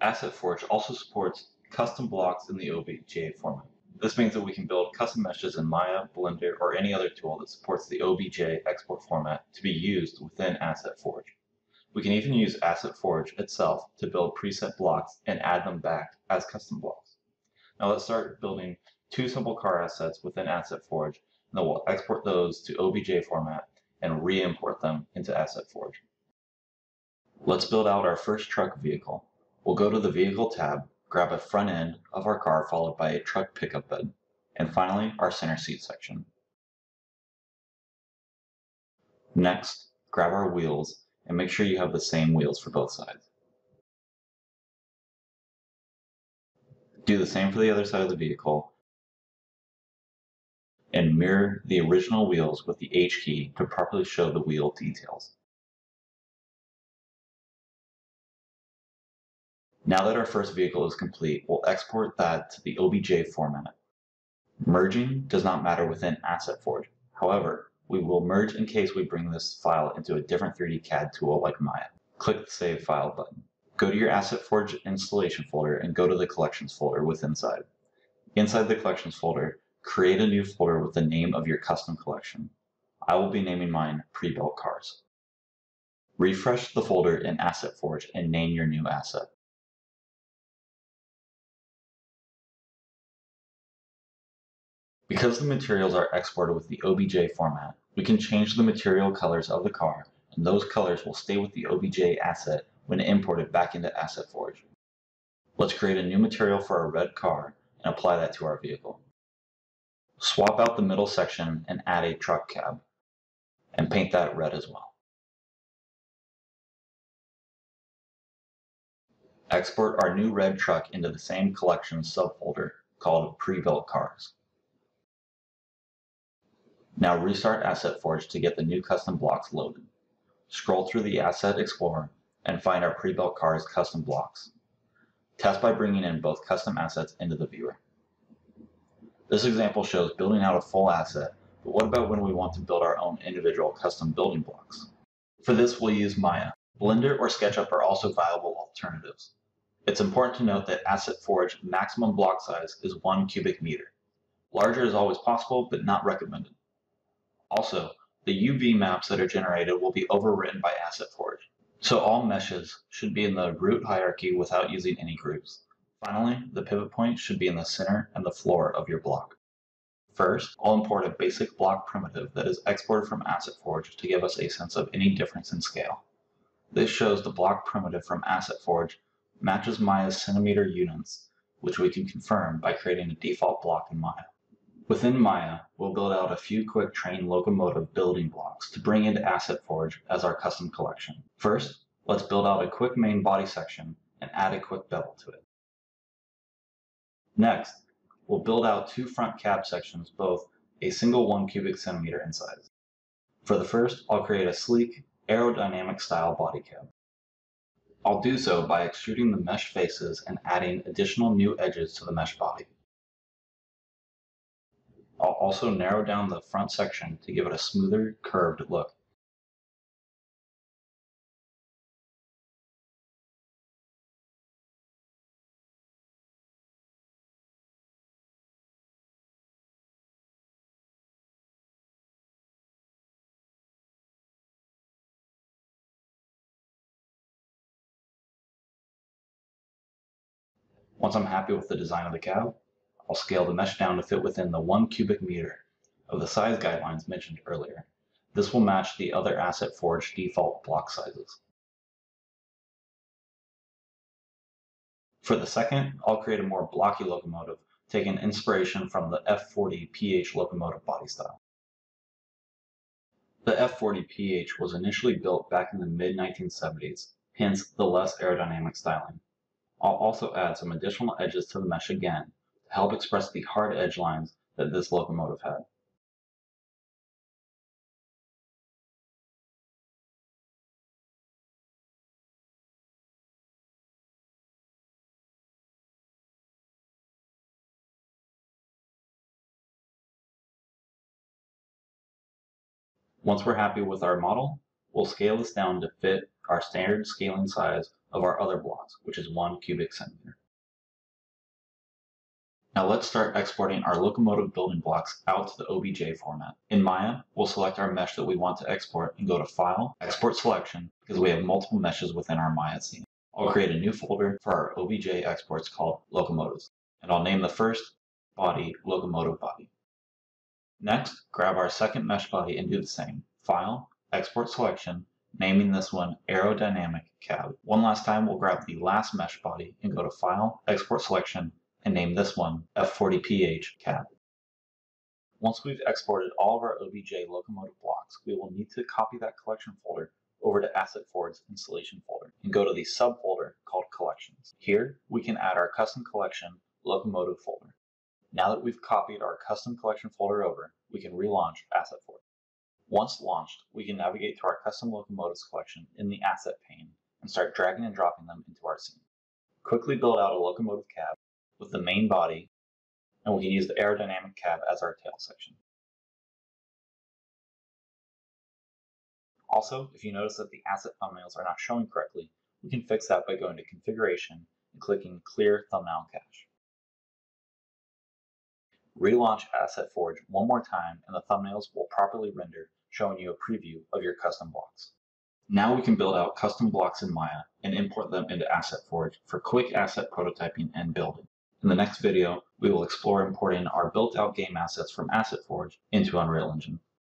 Asset Forge also supports custom blocks in the OBJ format. This means that we can build custom meshes in Maya, Blender, or any other tool that supports the OBJ export format to be used within Asset Forge. We can even use Asset Forge itself to build preset blocks and add them back as custom blocks. Now let's start building two simple car assets within Asset Forge, and then we'll export those to OBJ format and re-import them into Asset Forge. Let's build out our first truck vehicle. We'll go to the Vehicle tab, grab a front end of our car followed by a truck pickup bed, and finally our center seat section. Next, grab our wheels and make sure you have the same wheels for both sides. Do the same for the other side of the vehicle and mirror the original wheels with the H key to properly show the wheel details. Now that our first vehicle is complete, we'll export that to the OBJ format. Merging does not matter within Asset Forge. However, we will merge in case we bring this file into a different 3D CAD tool like Maya. Click the Save File button. Go to your Asset Forge installation folder and go to the Collections folder within Side. Inside the Collections folder, create a new folder with the name of your custom collection. I will be naming mine Pre-Built Cars. Refresh the folder in Asset Forge and name your new asset. Because the materials are exported with the OBJ format, we can change the material colors of the car, and those colors will stay with the OBJ asset when imported back into Asset Forge. Let's create a new material for our red car and apply that to our vehicle. Swap out the middle section and add a truck cab, and paint that red as well. Export our new red truck into the same collection subfolder called Pre-Built Cars. Now restart Asset Forge to get the new custom blocks loaded. Scroll through the Asset Explorer and find our Pre-Built Cars custom blocks. Test by bringing in both custom assets into the viewer. This example shows building out a full asset, but what about when we want to build our own individual custom building blocks? For this, we'll use Maya. Blender or SketchUp are also viable alternatives. It's important to note that Asset Forge maximum block size is 1 cubic meter. Larger is always possible, but not recommended. Also, the UV maps that are generated will be overwritten by Asset Forge, so all meshes should be in the root hierarchy without using any groups. Finally, the pivot point should be in the center and the floor of your block. First, I'll import a basic block primitive that is exported from Asset Forge to give us a sense of any difference in scale. This shows the block primitive from Asset Forge matches Maya's centimeter units, which we can confirm by creating a default block in Maya. Within Maya, we'll build out a few quick train locomotive building blocks to bring into Asset Forge as our custom collection. First, let's build out a quick main body section and add a quick bevel to it. Next, we'll build out two front cab sections, both a single 1 cubic centimeter in size. For the first, I'll create a sleek, aerodynamic style body cab. I'll do so by extruding the mesh faces and adding additional new edges to the mesh body. I'll also narrow down the front section to give it a smoother, curved look. Once I'm happy with the design of the cab, I'll scale the mesh down to fit within the 1 cubic meter of the size guidelines mentioned earlier. This will match the other Asset Forge default block sizes. For the second, I'll create a more blocky locomotive, taking inspiration from the F40PH locomotive body style. The F40PH was initially built back in the mid-1970s, hence the less aerodynamic styling. I'll also add some additional edges to the mesh again, to help express the hard edge lines that this locomotive had. Once we're happy with our model, we'll scale this down to fit our standard scaling size of our other blocks, which is 1 cubic centimeter. Now let's start exporting our locomotive building blocks out to the OBJ format. In Maya, we'll select our mesh that we want to export and go to File, Export Selection, because we have multiple meshes within our Maya scene. I'll create a new folder for our OBJ exports called Locomotives, and I'll name the first body Locomotive Body. Next, grab our second mesh body and do the same. File, Export Selection, naming this one Aerodynamic CAD. One last time, we'll grab the last mesh body and go to File, Export Selection, and name this one F40PH CAD. Once we've exported all of our OBJ locomotive blocks, we will need to copy that collection folder over to Asset Forge's installation folder and go to the subfolder called Collections. Here, we can add our custom collection locomotive folder. Now that we've copied our custom collection folder over, we can relaunch Asset Forge. Once launched, we can navigate to our custom locomotives collection in the asset pane and start dragging and dropping them into our scene. Quickly build out a locomotive cab with the main body, and we can use the aerodynamic cab as our tail section. Also, if you notice that the asset thumbnails are not showing correctly, we can fix that by going to Configuration and clicking Clear Thumbnail Cache. Relaunch Asset Forge one more time, and the thumbnails will properly render, showing you a preview of your custom blocks. Now we can build out custom blocks in Maya and import them into Asset Forge for quick asset prototyping and building. In the next video, we will explore importing our built-out game assets from Asset Forge into Unreal Engine.